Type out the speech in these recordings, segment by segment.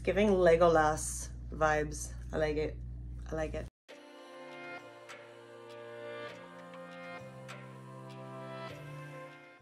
It's giving Legolas vibes. I like it. I like it.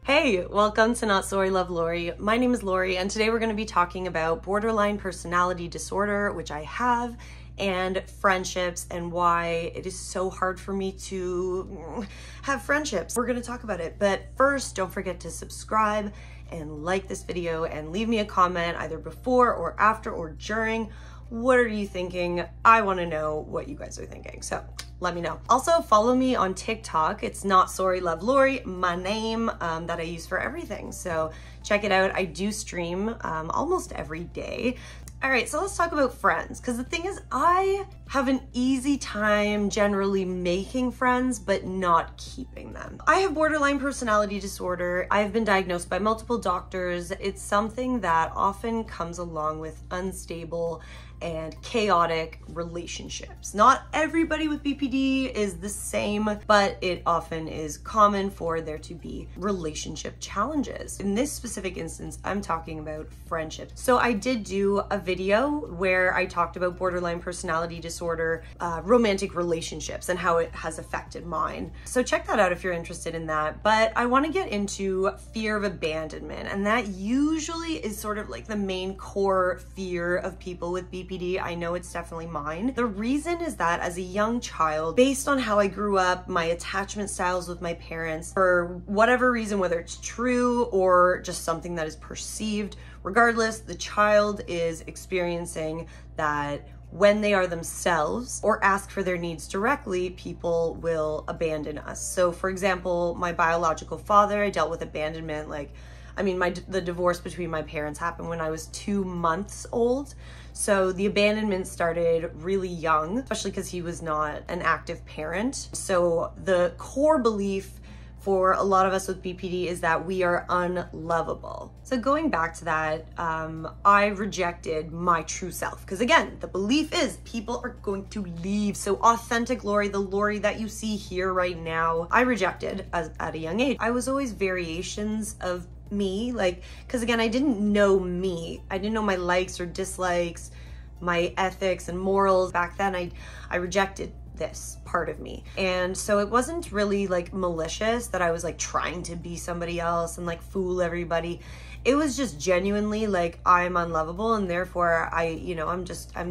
Hey, welcome to Not Sorry Love Lori. My name is Lori, and today we're going to be talking about borderline personality disorder, which I have, and friendships and why it is so hard for me to have friendships. We're going to talk about it, but first, don't forget to subscribe and like this video and leave me a comment either before or after or during. What are you thinking? I want to know what you guys are thinking, so let me know. Also, follow me on TikTok. It's Not Sorry Love Lori, my name that I use for everything, so check it out. I do stream almost every day. All right, so let's talk about friends, because the thing is, I have an easy time generally making friends, but not keeping them. I have borderline personality disorder. I've been diagnosed by multiple doctors. It's something that often comes along with unstable and chaotic relationships. Not everybody with BPD is the same, but it often is common for there to be relationship challenges. In this specific instance, I'm talking about friendships. So I did do a video where I talked about borderline personality disorder, romantic relationships, and how it has affected mine. So check that out if you're interested in that. But I wanna get into fear of abandonment, and that usually is sort of like the main core fear of people with BPD. I know it's definitely mine. The reason is that as a young child, based on how I grew up, my attachment styles with my parents, for whatever reason, whether it's true or just something that is perceived, regardless, the child is experiencing that when they are themselves or ask for their needs directly, people will abandon us. So for example, my biological father, I dealt with abandonment. Like, I mean, the divorce between my parents happened when I was 2 months old. So the abandonment started really young, especially because he was not an active parent. So the core belief for a lot of us with BPD is that we are unlovable. So going back to that, I rejected my true self. Because again, the belief is people are going to leave. So authentic Lori, the Lori that you see here right now, I rejected at a young age. I was always variations of me, like, because again, I didn't know me. I didn't know my likes or dislikes, my ethics and morals. Back then, I rejected this part of me. And so it wasn't really like malicious that I was like trying to be somebody else and like fool everybody. It was just genuinely like, I'm unlovable, and therefore I'm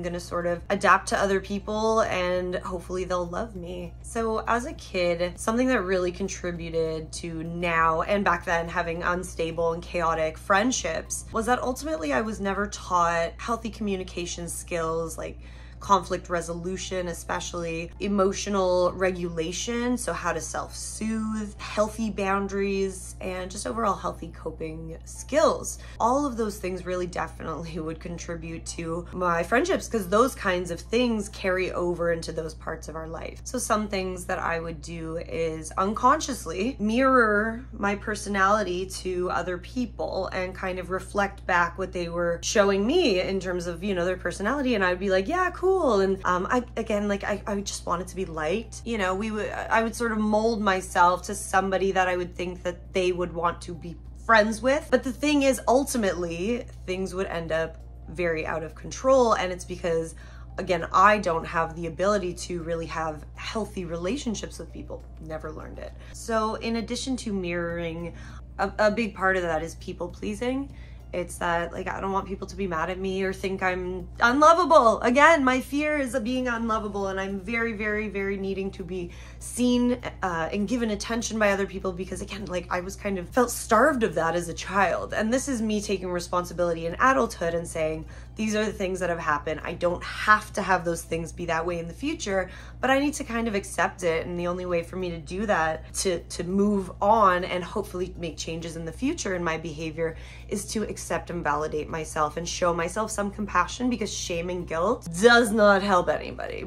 gonna sort of adapt to other people and hopefully they'll love me. So as a kid, something that really contributed to now and back then having unstable and chaotic friendships was that ultimately I was never taught healthy communication skills, like conflict resolution, especially emotional regulation, so how to self-soothe, healthy boundaries, and just overall healthy coping skills. All of those things really definitely would contribute to my friendships, because those kinds of things carry over into those parts of our life. So some things that I would do is unconsciously mirror my personality to other people and kind of reflect back what they were showing me in terms of, you know, their personality, and I'd be like, yeah, cool. And I just wanted to be liked. You know, I would sort of mold myself to somebody that I would think that they would want to be friends with. But the thing is, ultimately, things would end up very out of control, and it's because, again, I don't have the ability to really have healthy relationships with people. Never learned it. So in addition to mirroring, a big part of that is people pleasing. It's that, like, I don't want people to be mad at me or think I'm unlovable. Again, my fear is of being unlovable, and I'm very, very, very needing to be seen and given attention by other people, because again, like, I was kind of felt starved of that as a child. And this is me taking responsibility in adulthood and saying, these are the things that have happened. I don't have to have those things be that way in the future, but I need to kind of accept it. And the only way for me to do that, to move on and hopefully make changes in the future in my behavior, is to accept and validate myself and show myself some compassion, because shame and guilt does not help anybody.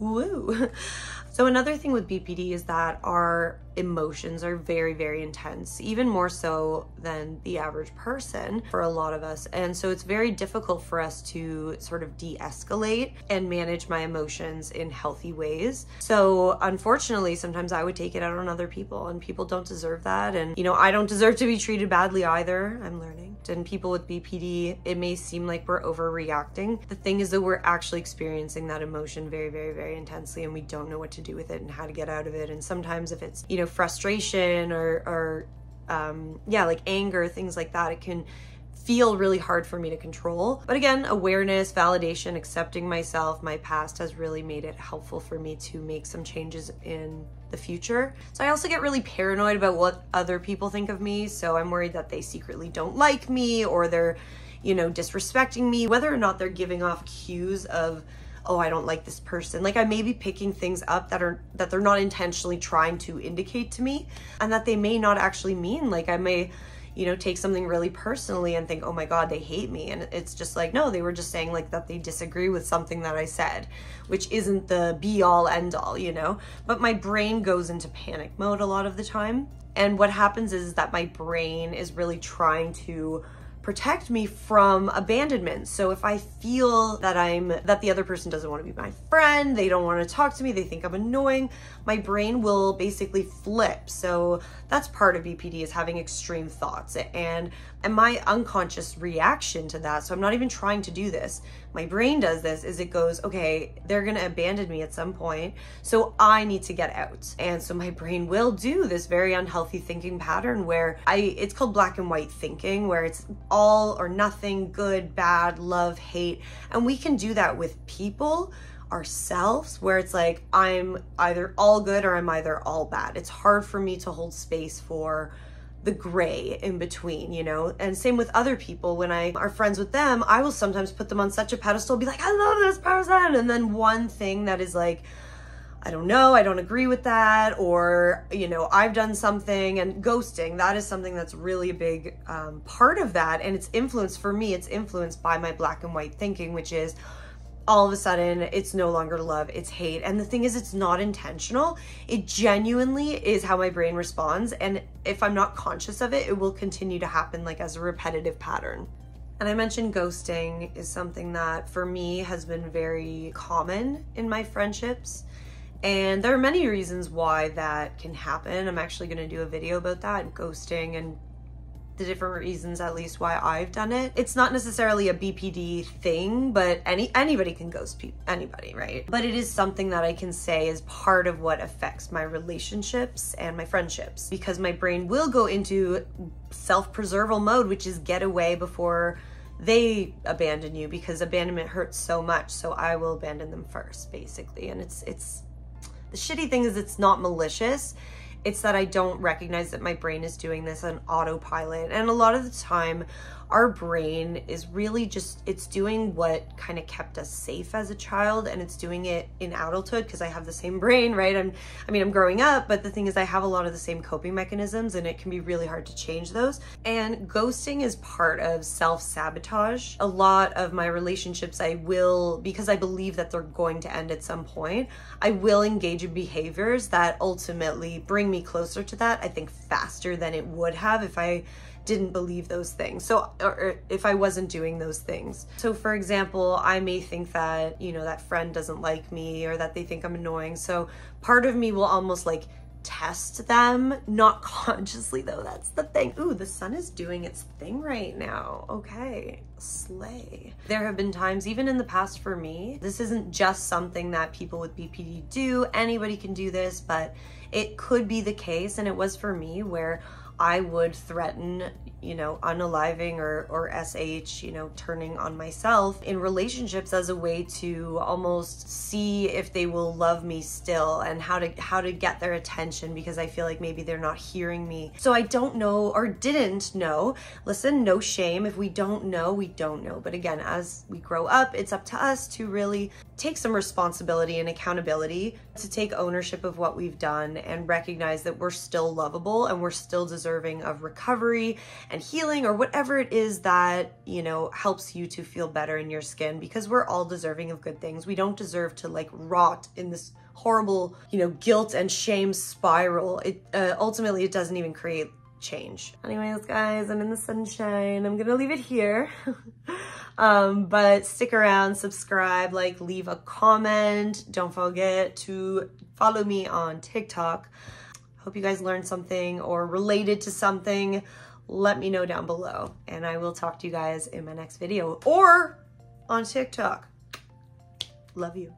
Woo. So another thing with BPD is that our emotions are very, very intense, even more so than the average person for a lot of us. And so it's very difficult for us to sort of de-escalate and manage my emotions in healthy ways. So unfortunately, sometimes I would take it out on other people, and people don't deserve that. And, you know, I don't deserve to be treated badly either. I'm learning. And people with BPD, it may seem like we're overreacting. The thing is that we're actually experiencing that emotion very, very, very intensely, and we don't know what to do with it and how to get out of it. And sometimes if it's, you know, frustration or like anger, things like that, it can feel really hard for me to control. But again, awareness, validation, accepting myself, my past has really made it helpful for me to make some changes in the future. So I also get really paranoid about what other people think of me. So I'm worried that they secretly don't like me, or they're, you know, disrespecting me, whether or not they're giving off cues of, oh, I don't like this person. Like, I may be picking things up that they're not intentionally trying to indicate to me, and that they may not actually mean. Like, I may, you know, take something really personally and think, oh my God, they hate me. And it's just like, no, they were just saying like that they disagree with something that I said, which isn't the be all end all, you know? But my brain goes into panic mode a lot of the time. And what happens is that my brain is really trying to protect me from abandonment. So if I feel that the other person doesn't want to be my friend, they don't want to talk to me, they think I'm annoying, my brain will basically flip. So that's part of BPD, is having extreme thoughts and my unconscious reaction to that. So I'm not even trying to do this. My brain does this, is it goes, okay, they're going to abandon me at some point, so I need to get out. And so my brain will do this very unhealthy thinking pattern where it's called black and white thinking, where it's all or nothing, good, bad, love, hate. And we can do that with people, ourselves, where it's like, I'm either all good or I'm either all bad. It's hard for me to hold space for the gray in between, you know? And same with other people. When I are friends with them, I will sometimes put them on such a pedestal, be like, I love this person. And then one thing that is like, I don't know, I don't agree with that, or, you know, I've done something. And ghosting, that is something that's really a big part of that. And it's influenced, for me, it's influenced by my black and white thinking, which is all of a sudden it's no longer love, it's hate. And the thing is, it's not intentional. It genuinely is how my brain responds. And if I'm not conscious of it, it will continue to happen like as a repetitive pattern. And I mentioned ghosting is something that for me has been very common in my friendships. And there are many reasons why that can happen. I'm actually going to do a video about that, ghosting, and the different reasons, at least, why I've done it. It's not necessarily a BPD thing, but anybody can ghost anybody, right? But it is something that I can say is part of what affects my relationships and my friendships, because my brain will go into self-preserval mode, which is get away before they abandon you, because abandonment hurts so much. So I will abandon them first, basically. And it's the shitty thing is, it's not malicious. It's that I don't recognize that my brain is doing this on autopilot. And a lot of the time, our brain is really just, it's doing what kind of kept us safe as a child, and it's doing it in adulthood, because I have the same brain, right? I mean, I'm growing up, but the thing is, I have a lot of the same coping mechanisms, and it can be really hard to change those. And ghosting is part of self-sabotage. A lot of my relationships, because I believe that they're going to end at some point, I will engage in behaviors that ultimately bring me closer to that, I think, faster than it would have if I didn't believe those things. So, or if I wasn't doing those things. So for example, I may think that, you know, that friend doesn't like me, or that they think I'm annoying. So part of me will almost like test them, not consciously though, that's the thing. Ooh, the sun is doing its thing right now. Okay, slay. There have been times, even in the past for me, this isn't just something that people with BPD do, anybody can do this, but it could be the case, and it was for me, where I would threaten, you know, unaliving or SH, you know, turning on myself in relationships as a way to almost see if they will love me still, and how to get their attention, because I feel like maybe they're not hearing me. So I don't know, or didn't know. Listen, no shame. If we don't know, we don't know. But again, as we grow up, it's up to us to really take some responsibility and accountability to take ownership of what we've done and recognize that we're still lovable and we're still deserving of recovery and healing or whatever it is that, you know, helps you to feel better in your skin, because we're all deserving of good things. We don't deserve to like rot in this horrible, you know, guilt and shame spiral. Ultimately, it doesn't even create change. Anyways, guys, I'm in the sunshine. I'm gonna leave it here. But stick around, subscribe, like, leave a comment. Don't forget to follow me on TikTok. Hope you guys learned something or related to something. Let me know down below and I will talk to you guys in my next video or on TikTok. Love you.